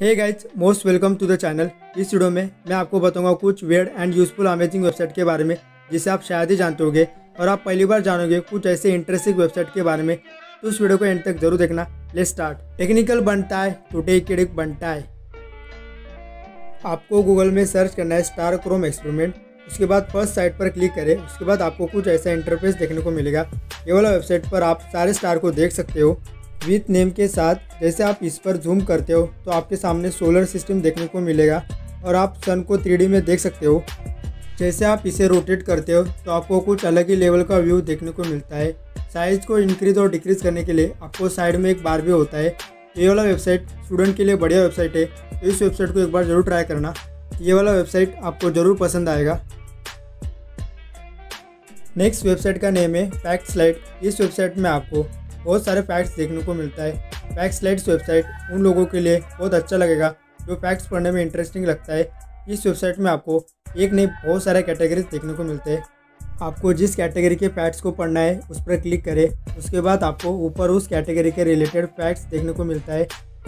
Hey guys, most welcome to the channel. इस video में मैं आपको बताऊंगा कुछ weird and useful amazing website के बारे में जिसे आप शायद ही जानते होंगे और आप पहली बार जानोगे कुछ ऐसे इंटरेस्टिंग वेबसाइट के बारे में। तो इस वीडियो को एंड तक जरूर देखना। Let's start. टेक्निकल बनता है तो टेक बनता है। आपको गूगल में सर्च करना है स्टार क्रोम एक्सपेरिमेंट। उसके बाद फर्स्ट साइट पर क्लिक करें। उसके बाद आपको कुछ ऐसा इंटरफेस देखने को मिलेगा। ये वाला वेबसाइट पर आप सारे स्टार को देख सकते हो विथ नेम के साथ। जैसे आप इस पर जूम करते हो तो आपके सामने सोलर सिस्टम देखने को मिलेगा और आप सन को 3D में देख सकते हो। जैसे आप इसे रोटेट करते हो तो आपको कुछ अलग ही लेवल का व्यू देखने को मिलता है। साइज़ को इंक्रीज और डिक्रीज करने के लिए आपको साइड में एक बार भी होता है। ये वाला वेबसाइट स्टूडेंट के लिए बढ़िया वेबसाइट है। तो इस वेबसाइट को एक बार ज़रूर ट्राई करना। ये वाला वेबसाइट आपको ज़रूर पसंद आएगा। नेक्स्ट वेबसाइट का नेम है फैक्ट स्लाइड। इस वेबसाइट में आपको बहुत सारे फैक्ट्स देखने को मिलता है। फैक्ट स्लाइड्स वेबसाइट उन लोगों के लिए बहुत अच्छा लगेगा जो फैक्ट्स पढ़ने में इंटरेस्टिंग लगता है। इस वेबसाइट में आपको एक नहीं बहुत सारे कैटेगरीज देखने को मिलते हैं। आपको जिस कैटेगरी के फैक्ट्स को पढ़ना है उस पर क्लिक करें। उसके बाद आपको ऊपर उस कैटेगरी के रिलेटेड फैक्ट्स देखने को मिलता है।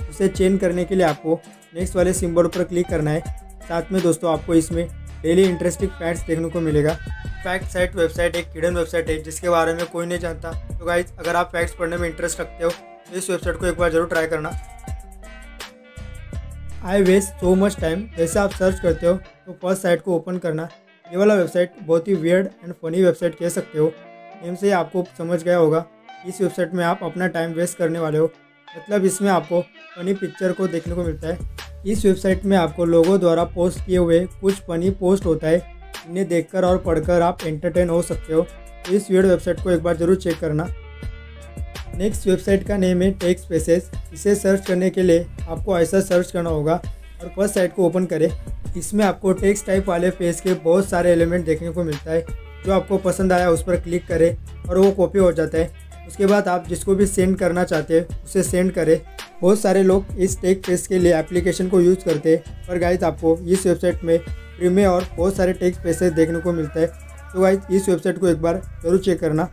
उसे चेंज करने के लिए आपको नेक्स्ट वाले सिम्बल पर क्लिक करना है। साथ में दोस्तों आपको इसमें डेली इंटरेस्टिंग फैक्ट्स देखने को मिलेगा। फैक्ट साइट वेबसाइट एक हिडन वेबसाइट है जिसके बारे में कोई नहीं जानता। तो गाइज, अगर आप फैक्ट्स पढ़ने में इंटरेस्ट रखते हो तो इस वेबसाइट को एक बार जरूर ट्राई करना। I waste so much time. जैसे आप सर्च करते हो तो फर्स्ट साइट को ओपन करना। ये वाला वेबसाइट बहुत ही वियर्ड एंड फनी वेबसाइट कह सकते हो। नेम से आपको समझ गया होगा इस वेबसाइट में आप अपना टाइम वेस्ट करने वाले हो। मतलब इसमें आपको फनी पिक्चर को देखने को मिलता है। इस वेबसाइट में आपको लोगों द्वारा पोस्ट किए हुए कुछ फनी पोस्ट होता है। इन्हें देखकर और पढ़कर आप एंटरटेन हो सकते हो। इस वीडियो वेबसाइट को एक बार जरूर चेक करना। नेक्स्ट वेबसाइट का नेम है टेक्स्ट पेजेस। इसे सर्च करने के लिए आपको ऐसा सर्च करना होगा और फर्स्ट साइट को ओपन करें। इसमें आपको टेक्स्ट टाइप वाले पेज के बहुत सारे एलिमेंट देखने को मिलता है। जो आपको पसंद आया उस पर क्लिक करें और वो कॉपी हो जाता है। उसके बाद आप जिसको भी सेंड करना चाहते हैं उसे सेंड करें। बहुत सारे लोग इस टेक्स्ट पेज के लिए एप्लीकेशन को यूज़ करते हैं। पर गाइज, आपको इस वेबसाइट में फ्री में और बहुत सारे टेक्स्ट पेजेस देखने को मिलता है। तो गाइज, इस वेबसाइट को एक बार जरूर चेक करना।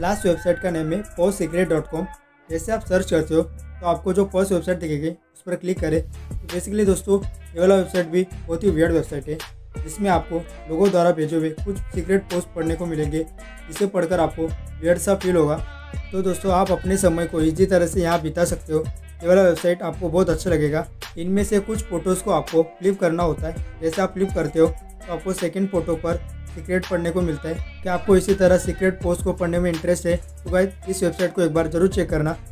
लास्ट वेबसाइट का नेम है postSecret.com। जैसे आप सर्च करते हो तो आपको जो फर्स्ट वेबसाइट दिखेगी उस पर क्लिक करें। तो बेसिकली दोस्तों ये वाला वेबसाइट भी बहुत ही वियर्ड वेबसाइट है जिसमें आपको लोगों द्वारा भेजे हुए कुछ सीक्रेट पोस्ट पढ़ने को मिलेंगे। इसे पढ़कर आपको वियर्ड सा फील होगा। तो दोस्तों आप अपने समय को इसी तरह से यहाँ बिता सकते हो। ये वाला वेबसाइट आपको बहुत अच्छा लगेगा। इनमें से कुछ फोटोज़ को आपको फ्लिप करना होता है। जैसे आप फ्लिप करते हो तो आपको सेकंड फोटो पर सीक्रेट पढ़ने को मिलता है। क्या आपको इसी तरह सीक्रेट पोस्ट को पढ़ने में इंटरेस्ट है? तो गाइस, इस वेबसाइट को एक बार जरूर चेक करना।